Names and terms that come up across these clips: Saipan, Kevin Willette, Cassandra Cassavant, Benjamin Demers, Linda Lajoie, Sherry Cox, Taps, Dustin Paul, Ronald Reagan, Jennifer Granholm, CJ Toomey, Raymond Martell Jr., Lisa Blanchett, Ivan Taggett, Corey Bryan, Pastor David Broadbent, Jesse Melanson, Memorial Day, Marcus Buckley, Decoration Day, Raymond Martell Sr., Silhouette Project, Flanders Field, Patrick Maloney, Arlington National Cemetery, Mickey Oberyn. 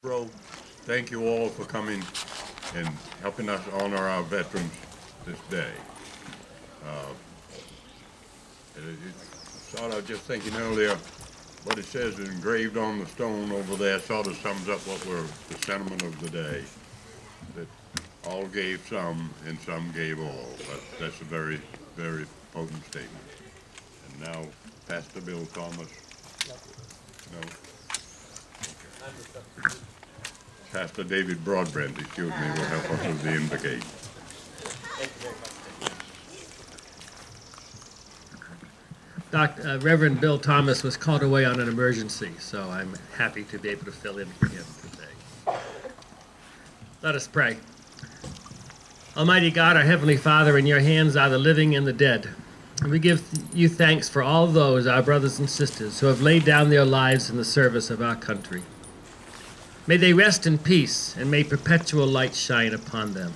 Bro, thank you all for coming and helping us honor our veterans this day. I was just thinking earlier, what it says engraved on the stone over there sort of sums up what were the sentiment of the day. That all gave some and some gave all. That's a very, very potent statement. And now, Pastor Bill Thomas. No. Pastor David Broadbent, excuse me, will help us with the invocation. Thank you very much. Reverend Bill Thomas was called away on an emergency, so I'm happy to be able to fill in for him today. Let us pray. Almighty God, our Heavenly Father, in your hands are the living and the dead. And we give you thanks for all those, our brothers and sisters, who have laid down their lives in the service of our country. May they rest in peace, and may perpetual light shine upon them.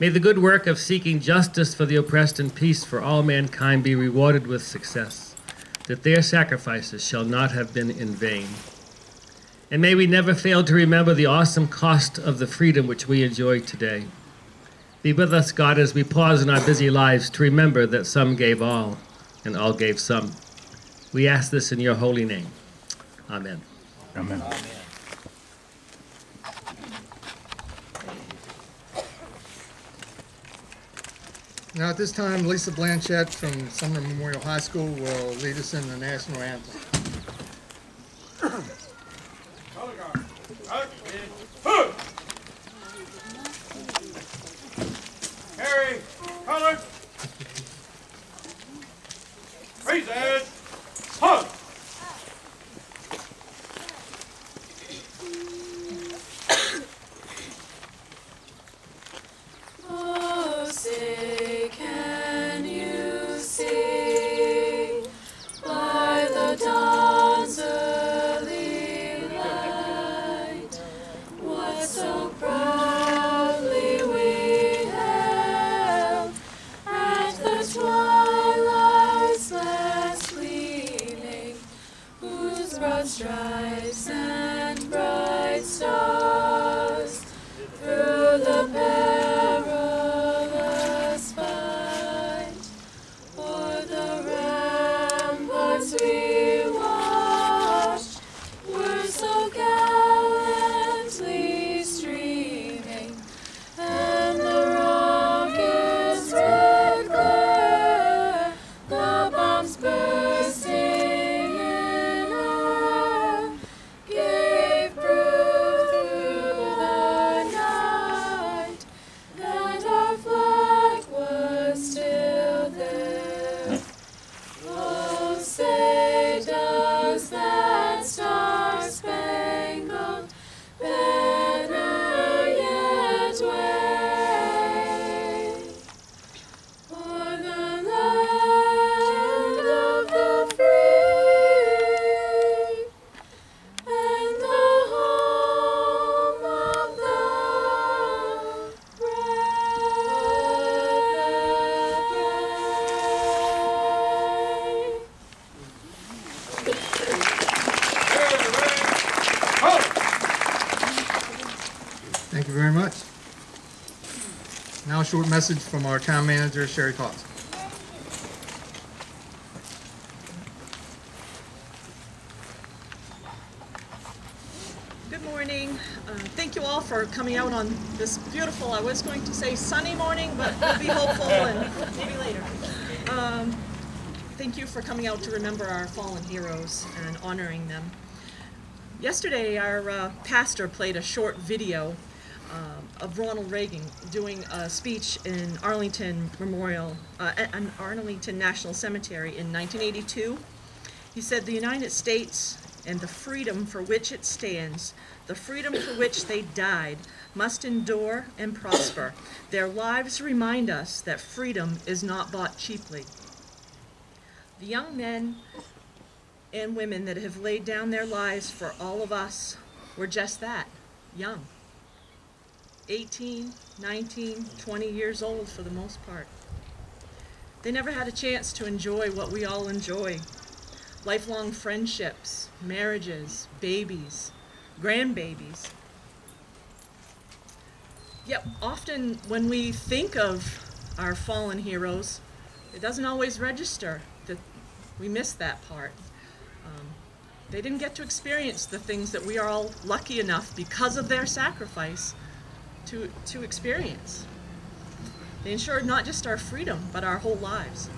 May the good work of seeking justice for the oppressed and peace for all mankind be rewarded with success, that their sacrifices shall not have been in vain. And may we never fail to remember the awesome cost of the freedom which we enjoy today. Be with us, God, as we pause in our busy lives to remember that some gave all, and all gave some. We ask this in your holy name. Amen. Amen. Amen. Now at this time, Lisa Blanchett from Summer Memorial High School will lead us in the national anthem. Harry, color, raise it, hug! Short message from our town manager, Sherry Cox. Good morning. Thank you all for coming out on this beautiful, I was going to say sunny morning, but we'll be hopeful and maybe later. Thank you for coming out to remember our fallen heroes and honoring them. Yesterday, our pastor played a short video of Ronald Reagan doing a speech in Arlington Memorial, an Arlington National Cemetery in 1982. He said, "The United States and the freedom for which it stands, the freedom for which they died, must endure and prosper. Their lives remind us that freedom is not bought cheaply." The young men and women that have laid down their lives for all of us were just that, young. 18, 19, 20 years old for the most part. They never had a chance to enjoy what we all enjoy. Lifelong friendships, marriages, babies, grandbabies. Yep, often when we think of our fallen heroes, it doesn't always register that we miss that part. They didn't get to experience the things that we are all lucky enough because of their sacrifice to experience. They ensured not just our freedom, but our whole lives.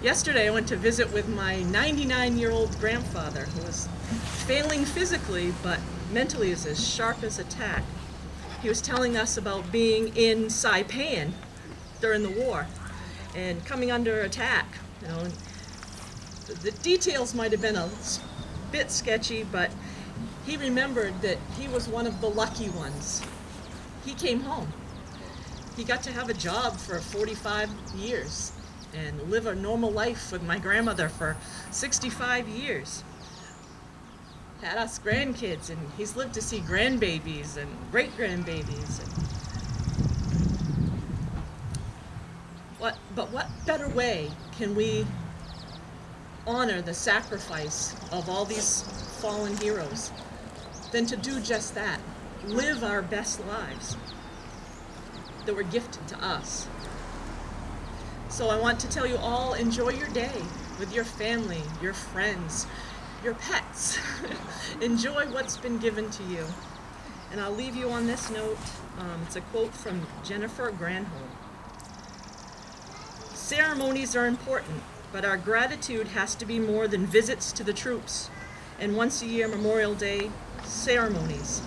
Yesterday, I went to visit with my 99-year-old grandfather, who was failing physically, but mentally is as sharp as a tack. He was telling us about being in Saipan during the war and coming under attack. You know, and the details might have been a bit sketchy, but he remembered that he was one of the lucky ones. He came home. He got to have a job for 45 years. And live a normal life with my grandmother for 65 years. Had us grandkids, and he's lived to see grandbabies and great-grandbabies. But what better way can we honor the sacrifice of all these fallen heroes than to do just that, live our best lives that were gifted to us. So I want to tell you all, enjoy your day with your family, your friends, your pets. Enjoy what's been given to you. And I'll leave you on this note. It's a quote from Jennifer Granholm. Ceremonies are important, but our gratitude has to be more than visits to the troops. And once a year, Memorial Day ceremonies.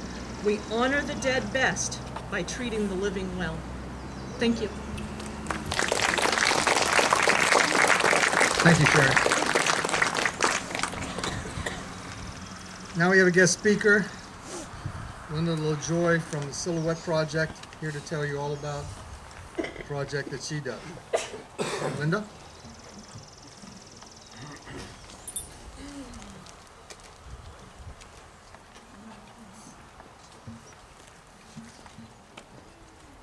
We honor the dead best by treating the living well. Thank you. Thank you, Sherry. Now we have a guest speaker, Linda Lajoie from the Silhouette Project, here to tell you all about the project that she does. Linda?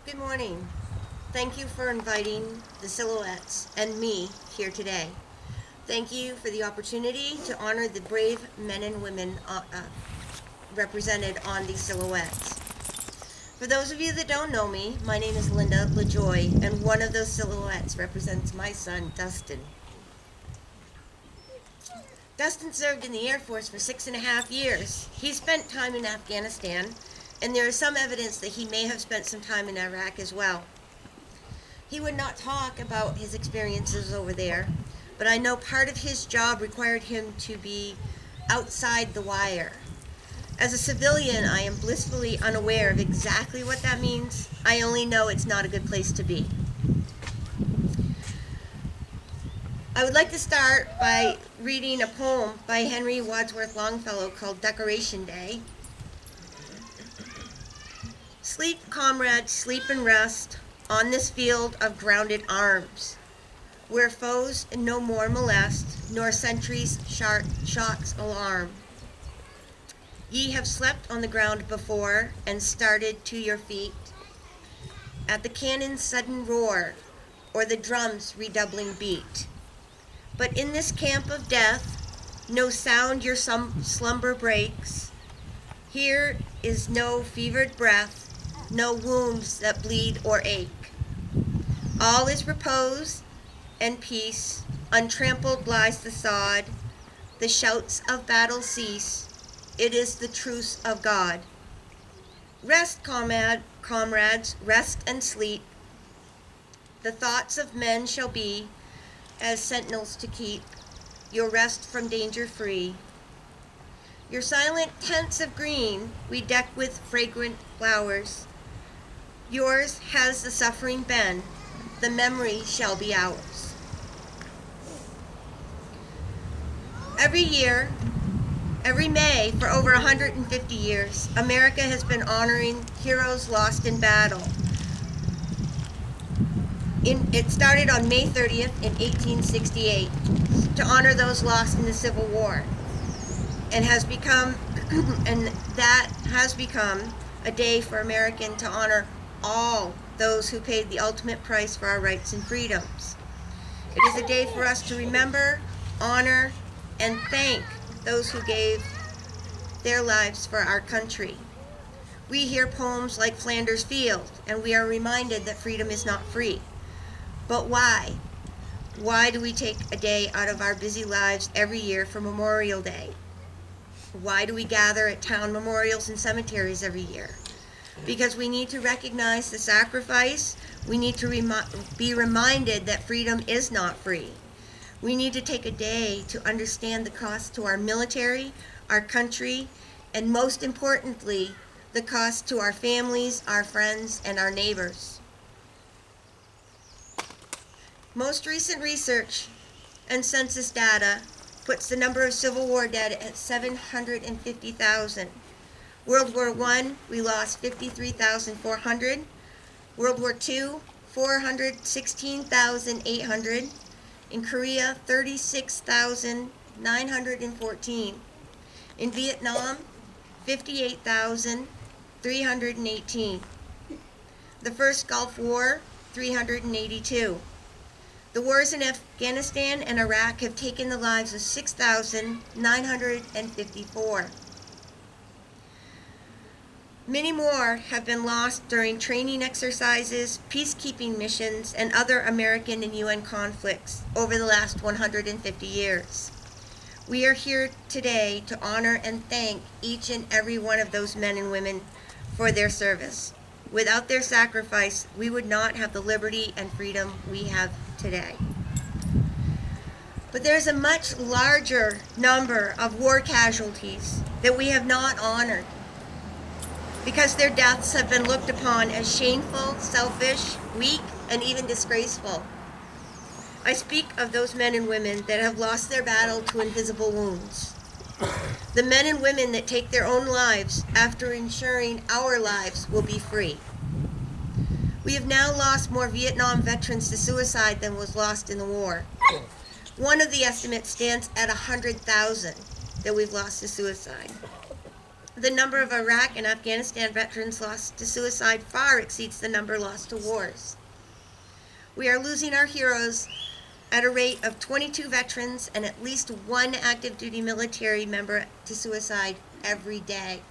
Good morning. Thank you for inviting the Silhouettes and me here today. Thank you for the opportunity to honor the brave men and women represented on these silhouettes. For those of you that don't know me, my name is Linda Lajoie, and one of those silhouettes represents my son, Dustin. Dustin served in the Air Force for 6.5 years. He spent time in Afghanistan, and there is some evidence that he may have spent some time in Iraq as well. He would not talk about his experiences over there, but I know part of his job required him to be outside the wire. As a civilian, I am blissfully unaware of exactly what that means. I only know it's not a good place to be. I would like to start by reading a poem by Henry Wadsworth Longfellow called Decoration Day. Sleep, comrades, sleep and rest on this field of grounded arms, where foes no more molest, nor sentries' sharp shocks alarm. Ye have slept on the ground before, and started to your feet at the cannon's sudden roar, or the drum's redoubling beat. But in this camp of death, no sound your slumber breaks. Here is no fevered breath, no wounds that bleed or ache. All is repose and peace, untrampled lies the sod, the shouts of battle cease, it is the truce of God. Rest, comrades, rest and sleep, the thoughts of men shall be as sentinels to keep your rest from danger free. Your silent tents of green we deck with fragrant flowers, yours has the suffering been, the memory shall be ours. Every year, every May, for over 150 years, America has been honoring heroes lost in battle. It started on May 30th in 1868 to honor those lost in the Civil War, and that has become a day for Americans to honor all those who paid the ultimate price for our rights and freedoms. It is a day for us to remember, honor, and thank those who gave their lives for our country. We hear poems like Flanders Field, and we are reminded that freedom is not free. But why? Why do we take a day out of our busy lives every year for Memorial Day? Why do we gather at town memorials and cemeteries every year? Because we need to recognize the sacrifice. We need to be reminded that freedom is not free. We need to take a day to understand the cost to our military, our country, and most importantly, the cost to our families, our friends, and our neighbors. Most recent research and census data puts the number of Civil War dead at 750,000. World War I, we lost 53,400. World War II, 416,800. In Korea, 36,914. In Vietnam, 58,318. The first Gulf War, 382. The wars in Afghanistan and Iraq have taken the lives of 6,954. Many more have been lost during training exercises, peacekeeping missions, and other American and UN conflicts over the last 150 years. We are here today to honor and thank each and every one of those men and women for their service. Without their sacrifice, we would not have the liberty and freedom we have today. But there's a much larger number of war casualties that we have not honored because their deaths have been looked upon as shameful, selfish, weak, and even disgraceful. I speak of those men and women that have lost their battle to invisible wounds. The men and women that take their own lives after ensuring our lives will be free. We have now lost more Vietnam veterans to suicide than was lost in the war. One of the estimates stands at 100,000 that we've lost to suicide. The number of Iraq and Afghanistan veterans lost to suicide far exceeds the number lost to wars. We are losing our heroes at a rate of 22 veterans and at least one active duty military member to suicide every day.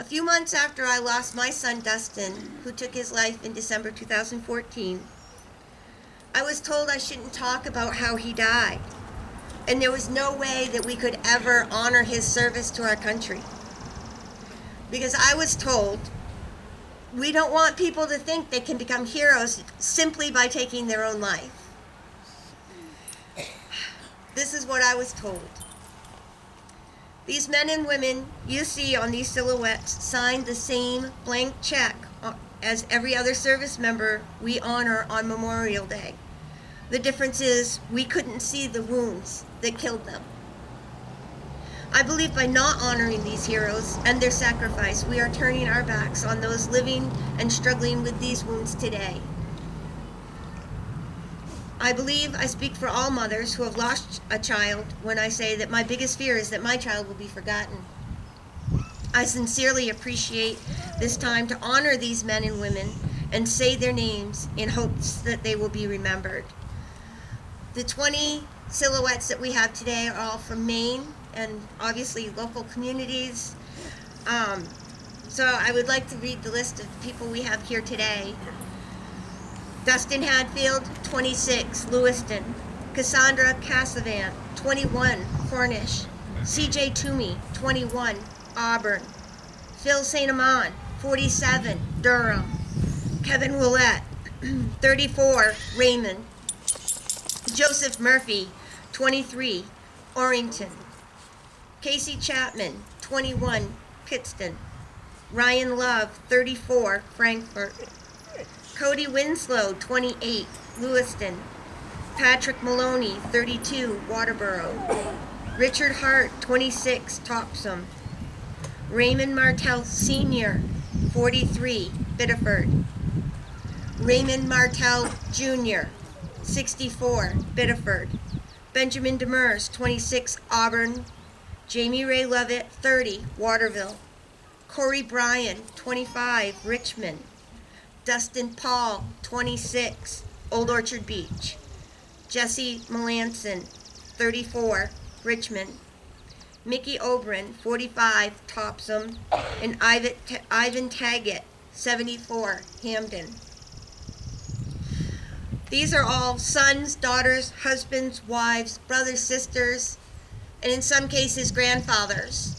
A few months after I lost my son, Dustin, who took his life in December 2014, I was told I shouldn't talk about how he died, and there was no way that we could ever honor his service to our country. Because I was told, we don't want people to think they can become heroes simply by taking their own life. This is what I was told. These men and women you see on these silhouettes signed the same blank check as every other service member we honor on Memorial Day. The difference is we couldn't see the wounds that killed them. I believe by not honoring these heroes and their sacrifice, we are turning our backs on those living and struggling with these wounds today. I believe I speak for all mothers who have lost a child when I say that my biggest fear is that my child will be forgotten. I sincerely appreciate this time to honor these men and women and say their names in hopes that they will be remembered. The 20 silhouettes that we have today are all from Maine and obviously local communities. So I would like to read the list of people we have here today. Dustin Hadfield, 26, Lewiston. Cassandra Cassavant, 21, Cornish. CJ Toomey, 21, Auburn. Phil St. Amon, 47, Durham. Kevin Willette, 34, Raymond. Joseph Murphy, 23, Orrington. Casey Chapman, 21, Pittston. Ryan Love, 34, Frankfort. Cody Winslow, 28, Lewiston. Patrick Maloney, 32, Waterboro. Richard Hart, 26, Topsom. Raymond Martell Sr., 43, Biddeford. Raymond Martell Jr., 64, Biddeford. Benjamin Demers, 26, Auburn. Jamie Ray Lovett, 30, Waterville. Corey Bryan, 25, Richmond. Dustin Paul, 26, Old Orchard Beach. Jesse Melanson, 34, Richmond. Mickey Oberyn, 45, Topsom, and Ivan Taggett, 74, Hamden. These are all sons, daughters, husbands, wives, brothers, sisters, and in some cases, grandfathers.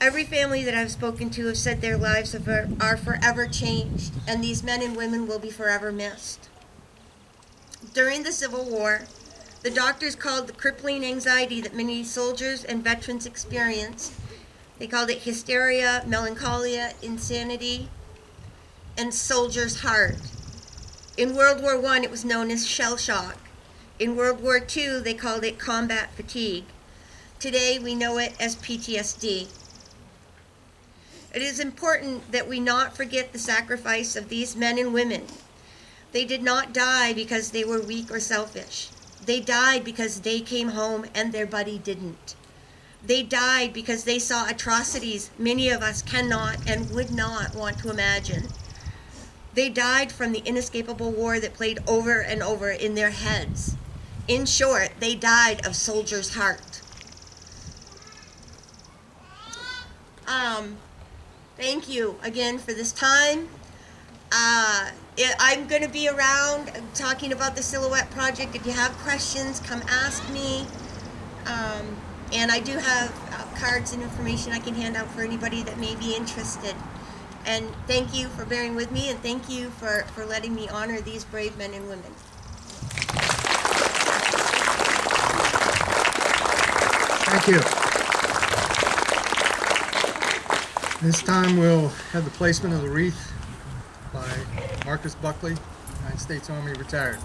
Every family that I've spoken to have said their lives are forever changed, and these men and women will be forever missed. During the Civil War, the doctors called the crippling anxiety that many soldiers and veterans experienced, they called it hysteria, melancholia, insanity, and soldier's heart. In World War I, it was known as shell shock. In World War II, they called it combat fatigue. Today, we know it as PTSD. It is important that we not forget the sacrifice of these men and women. They did not die because they were weak or selfish. They died because they came home and their buddy didn't. They died because they saw atrocities many of us cannot and would not want to imagine. They died from the inescapable war that played over and over in their heads. In short, they died of soldier's heart. Thank you again for this time. I'm going to be around talking about the Silhouette Project. If you have questions, come ask me. And I do have cards and information I can hand out for anybody that may be interested. And thank you for bearing with me, and thank you for letting me honor these brave men and women. Thank you. This time we'll have the placement of the wreath by Marcus Buckley, United States Army, retired.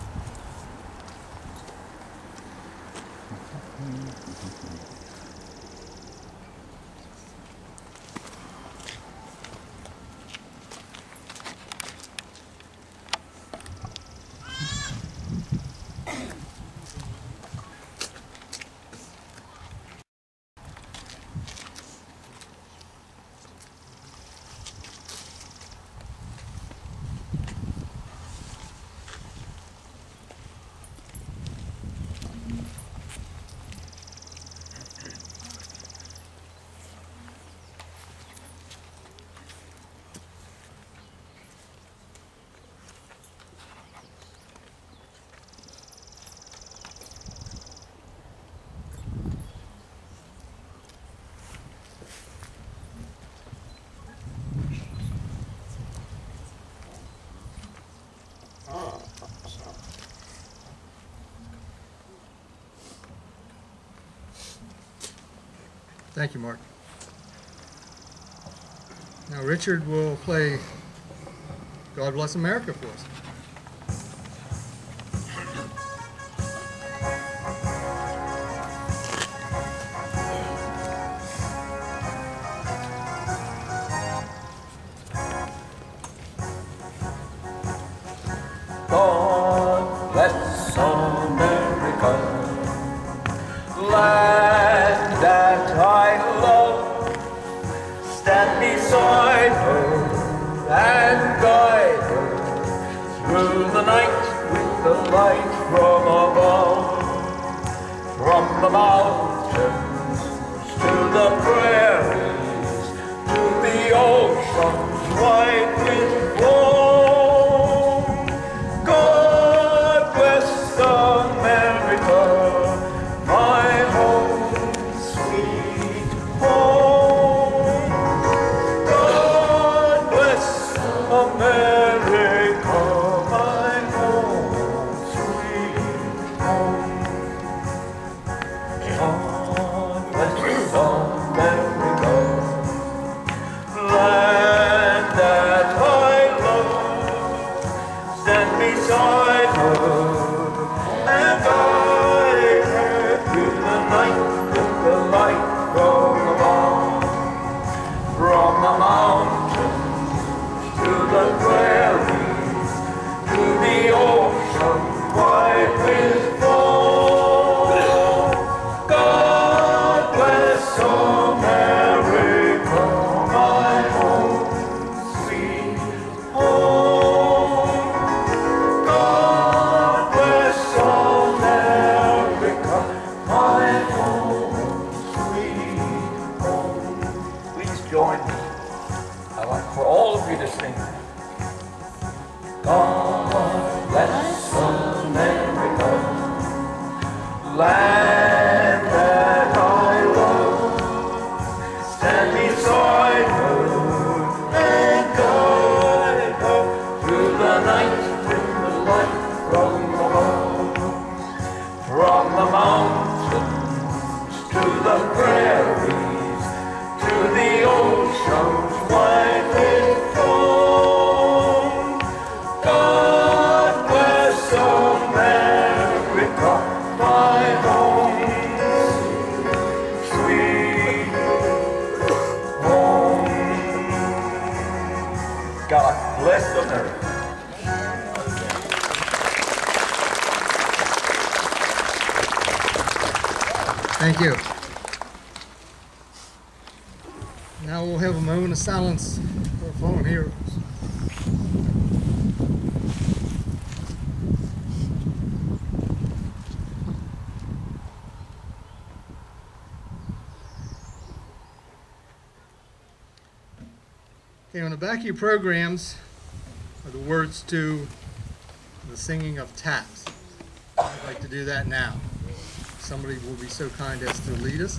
Thank you, Mark. Now Richard will play God Bless America for us. That's America, land that I love. Stand beside her and guide her through the night with the light from above. From the mountains to the prairies, to the oceans wide it flows. Thank you. Now we'll have a moment of silence for our fallen heroes. Okay, on the back of your programs are the words to the singing of taps. I'd like to do that now. Somebody will be so kind as to lead us.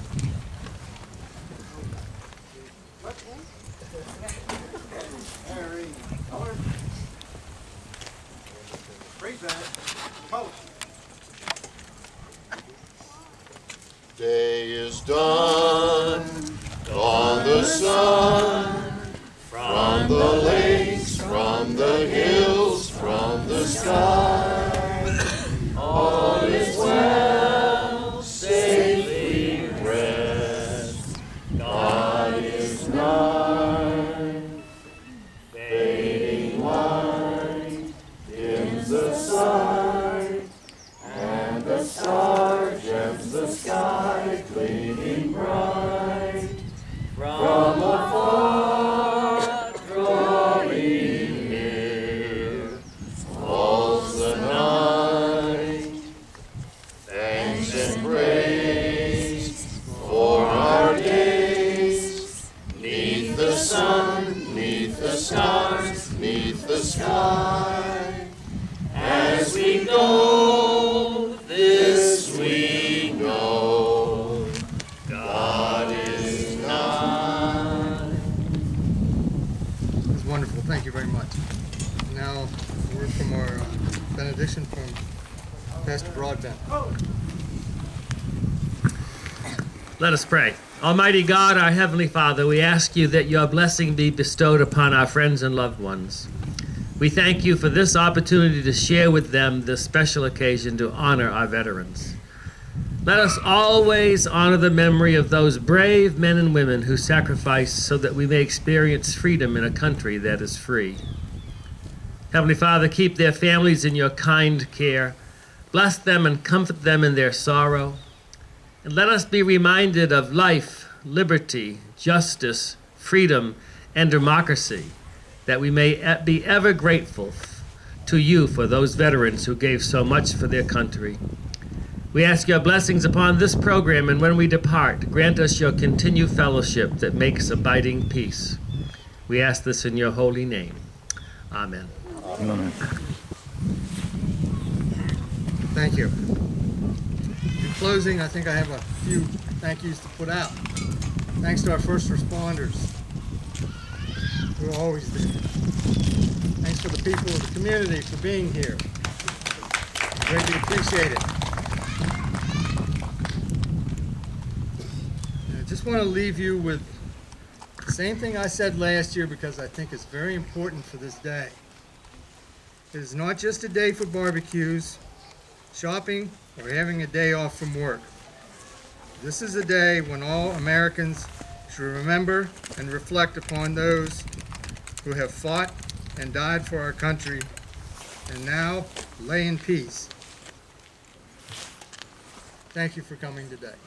Day is done on the sun, from the lakes, from the hills, from the sky. All is well. Benediction from Pastor Broadbent. Let us pray. Almighty God, our Heavenly Father, we ask you that your blessing be bestowed upon our friends and loved ones. We thank you for this opportunity to share with them this special occasion to honor our veterans. Let us always honor the memory of those brave men and women who sacrificed so that we may experience freedom in a country that is free. Heavenly Father, keep their families in your kind care. Bless them and comfort them in their sorrow. And let us be reminded of life, liberty, justice, freedom, and democracy, that we may be ever grateful to you for those veterans who gave so much for their country. We ask your blessings upon this program, and when we depart, grant us your continued fellowship that makes abiding peace. We ask this in your holy name. Amen. Thank you. In closing, I think I have a few thank yous to put out. Thanks to our first responders, who are always there. Thanks to the people of the community for being here. Greatly appreciate it. I just want to leave you with the same thing I said last year, because I think it's very important for this day. It is not just a day for barbecues, shopping, or having a day off from work. This is a day when all Americans should remember and reflect upon those who have fought and died for our country and now lay in peace. Thank you for coming today.